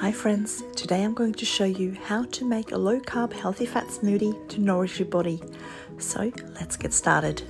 Hi friends, today I'm going to show you how to make a low-carb healthy fat smoothie to nourish your body. So let's get started.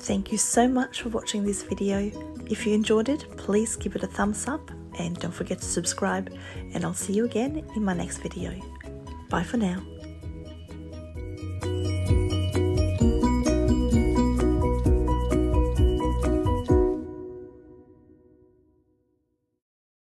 Thank you so much for watching this video. If you enjoyed it, please give it a thumbs up and don't forget to subscribe, and I'll see you again in my next video. Bye for now.